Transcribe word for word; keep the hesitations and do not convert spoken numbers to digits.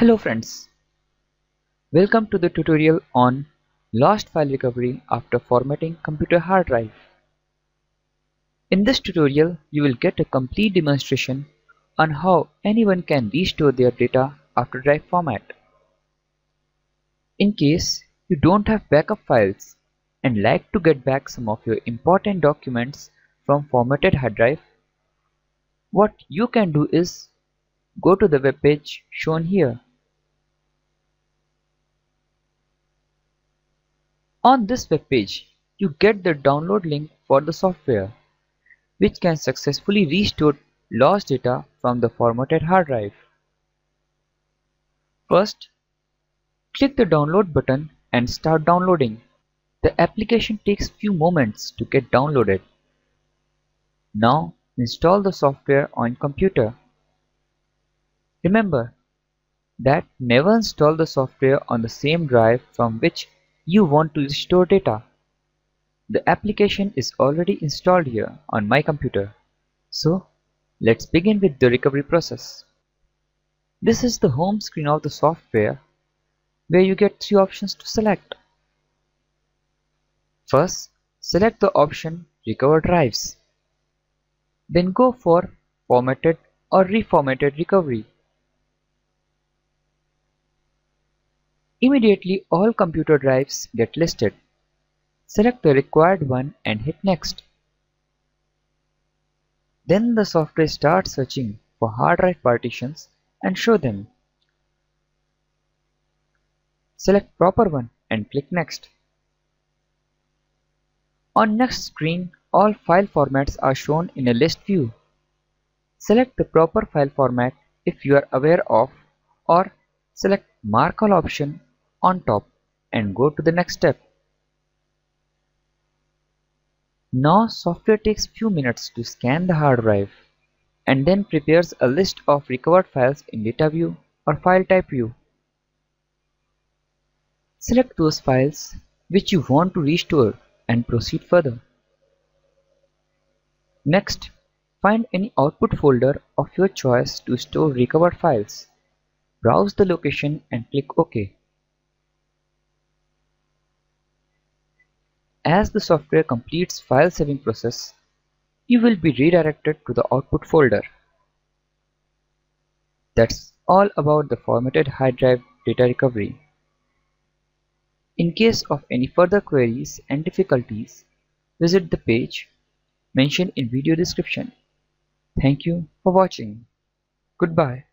Hello friends, welcome to the tutorial on lost file recovery after formatting computer hard drive. In this tutorial you will get a complete demonstration on how anyone can restore their data after drive format. In case you don't have backup files and like to get back some of your important documents from formatted hard drive, what you can do is go to the web page shown here. On this web page, you get the download link for the software, which can successfully restore lost data from the formatted hard drive. First, click the download button and start downloading. The application takes few moments to get downloaded. Now, install the software on computer. Remember that never install the software on the same drive from which you want to restore data. The application is already installed here on my computer. So let's begin with the recovery process. This is the home screen of the software where you get three options to select. First, select the option Recover Drives. Then go for Formatted or Reformatted Recovery. Immediately all computer drives get listed. Select the required one and hit next. Then the software starts searching for hard drive partitions and show them. Select proper one and click next. On next screen, all file formats are shown in a list view. Select the proper file format if you are aware of, or select Mark All option on top and go to the next step. Now software takes few minutes to scan the hard drive and then prepares a list of recovered files in data view or file type view. Select those files which you want to restore and proceed further. Next, find any output folder of your choice to store recovered files. Browse the location and click OK. As the software completes file saving process, you will be redirected to the output folder. That's all about the formatted hard drive data recovery. In case of any further queries and difficulties, visit the page mentioned in video description. Thank you for watching. Goodbye.